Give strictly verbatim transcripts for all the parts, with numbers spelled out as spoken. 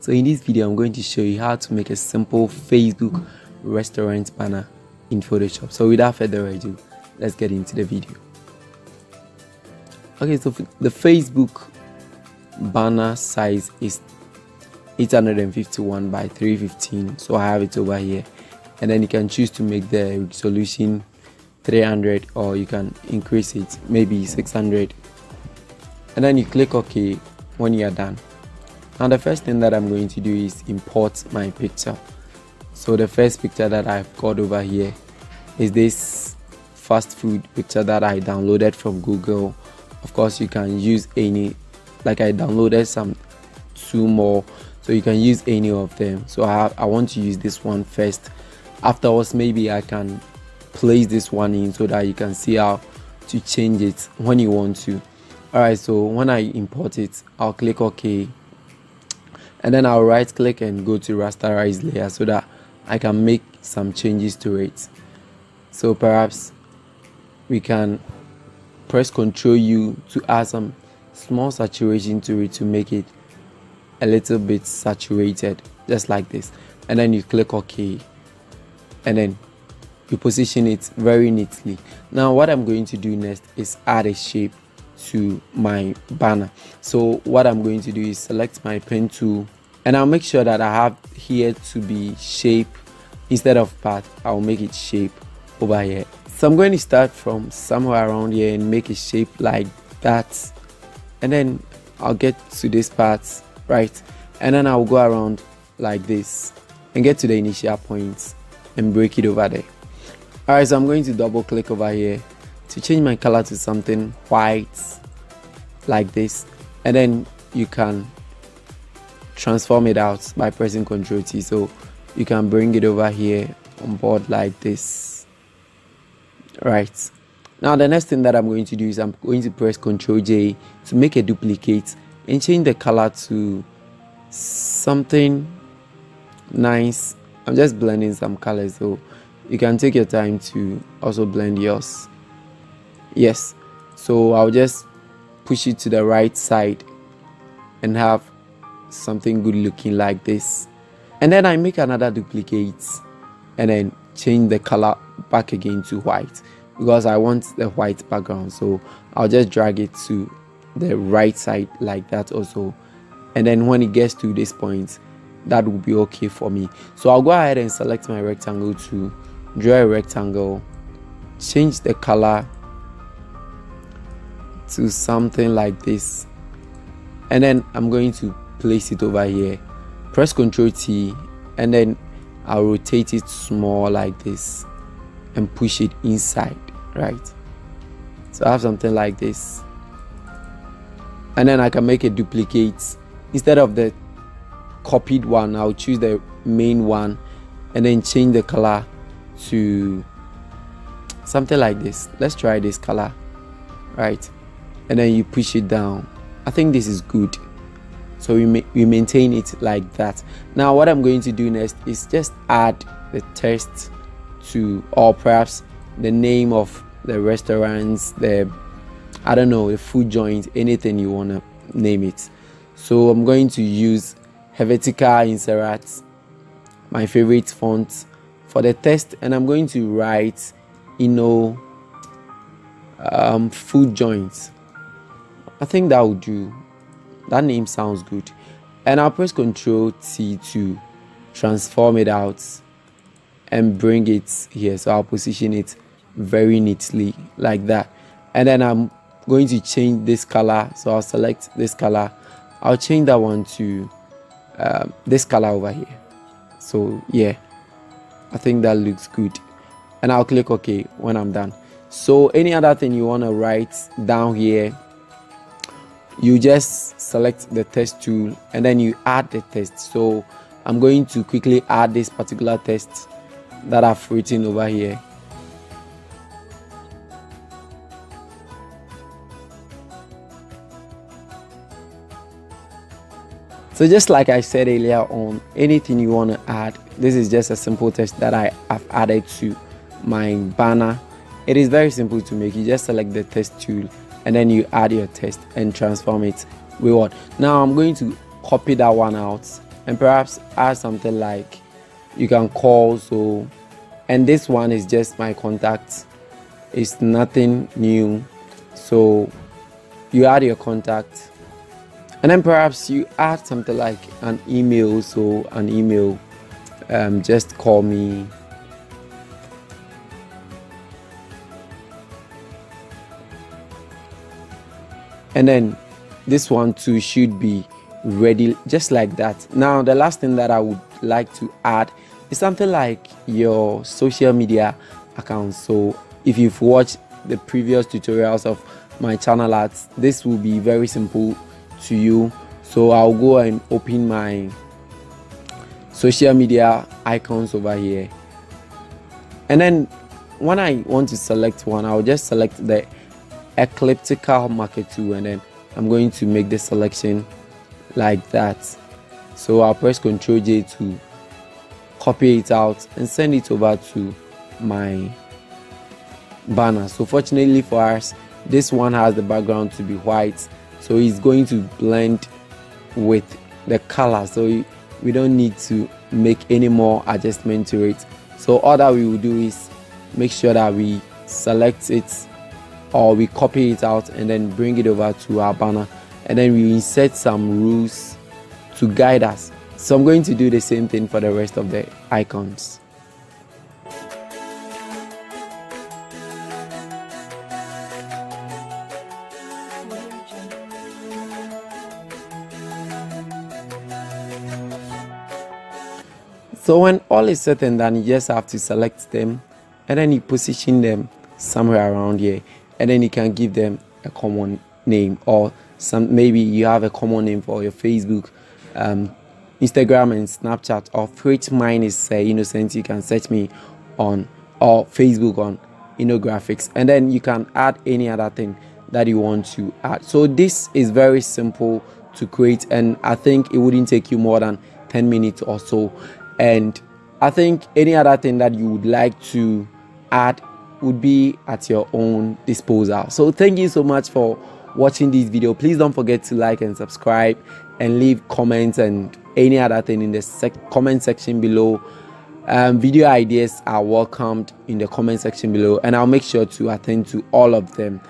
So in this video, I'm going to show you how to make a simple Facebook restaurant banner in Photoshop. So without further ado, let's get into the video. Okay, so the Facebook banner size is eight hundred fifty-one by three fifteen. So I have it over here, and then you can choose to make the resolution three hundred, or you can increase it, maybe six hundred, and then you click OK when you are done. Now the first thing that I'm going to do is import my picture. So the first picture that I've got over here is this fast food picture that I downloaded from Google. Of course, you can use any, like I downloaded some two more, so you can use any of them. So I, have, I want to use this one first. Afterwards, maybe I can place this one in so that you can see how to change it when you want to. Alright, so when I import it, I'll click OK, and then I'll right click and go to rasterize layer so that I can make some changes to it. So perhaps we can press control U to add some small saturation to it to make it a little bit saturated, just like this, and then you click OK, and then you position it very neatly. Now what I'm going to do next is add a shape to my banner. So what I'm going to do is select my pen tool, and I'll make sure that I have here to be shape instead of path. I'll make it shape over here. So I'm going to start from somewhere around here and make a shape like that, and then I'll get to this part, right, and then I'll go around like this and get to the initial point and break it over there. Alright, so I'm going to double click over here to change my color to something white like this, and then you can transform it out by pressing control T, so you can bring it over here on board like this. Right, now the next thing that I'm going to do is I'm going to press control J to make a duplicate and change the color to something nice. I'm just blending some colors, so you can take your time to also blend yours. Yes, so I'll just push it to the right side and have something good looking like this, and then I make another duplicate and then change the color back again to white because I want the white background. So I'll just drag it to the right side like that also, and then when it gets to this point, that will be okay for me. So I'll go ahead and select my rectangle tool, draw a rectangle, change the color to something like this, and then I'm going to place it over here. Press control T, and then I'll rotate it small like this and push it inside, right? So I have something like this, and then I can make a duplicate. Instead of the copied one, I'll choose the main one and then change the color to something like this. Let's try this color, right? And then you push it down. I think this is good, so we, ma we maintain it like that. Now what I'm going to do next is just add the text to, or perhaps the name of the restaurants, the, I don't know, the food joint, anything you want to name it. So I'm going to use Helvetica Inserat, my favorite font, for the text, and I'm going to write, you know, um, food joints. I think that will do. That name sounds good. And I'll press control T to transform it out and bring it here. So I'll position it very neatly like that. And then I'm going to change this color. So I'll select this color. I'll change that one to Um, this color over here. So yeah, I think that looks good, and I'll click OK when I'm done. So any other thing you want to write down here, you just select the text tool and then you add the text. So I'm going to quickly add this particular text that I've written over here. So just like I said earlier on, anything you want to add, this is just a simple text that I have added to my banner. It is very simple to make. You just select the text tool and then you add your text and transform it. Now I'm going to copy that one out and perhaps add something like you can call. So, and this one is just my contact, it's nothing new. So you add your contact, and then perhaps you add something like an email. So an email, um, just call me. And then this one too should be ready, just like that. Now the last thing that I would like to add is something like your social media account. So if you've watched the previous tutorials of my channel ads, this will be very simple to you. So I'll go and open my social media icons over here, and then when I want to select one, I'll just select the Helvetica Inserat tool, and then I'm going to make the selection like that. So I'll press control J to copy it out and send it over to my banner. So fortunately for us, this one has the background to be white, so it's going to blend with the color, so we don't need to make any more adjustment to it. So all that we will do is make sure that we select it, or we copy it out and then bring it over to our banner, and then we insert some rules to guide us. So I'm going to do the same thing for the rest of the icons. So when all is set and done, you just have to select them, and then you position them somewhere around here, and then you can give them a common name, or some, maybe you have a common name for your Facebook, um, Instagram and Snapchat, of which mine is uh, Innocent. You can search me on, or Facebook on InnoGraphics, and then you can add any other thing that you want to add. So this is very simple to create, and I think it wouldn't take you more than ten minutes or so. And I think any other thing that you would like to add would be at your own disposal. So thank you so much for watching this video. Please don't forget to like and subscribe, and leave comments and any other thing in the sec comment section below. Um, video ideas are welcomed in the comment section below, and I'll make sure to attend to all of them.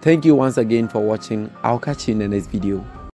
Thank you once again for watching. I'll catch you in the next video.